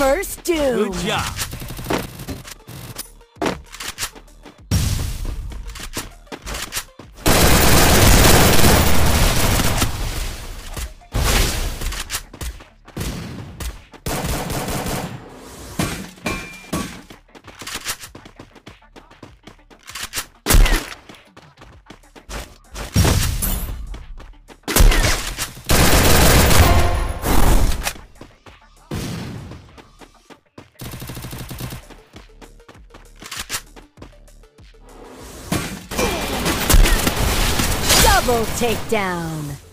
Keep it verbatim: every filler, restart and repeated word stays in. First doom. Good job. Double takedown.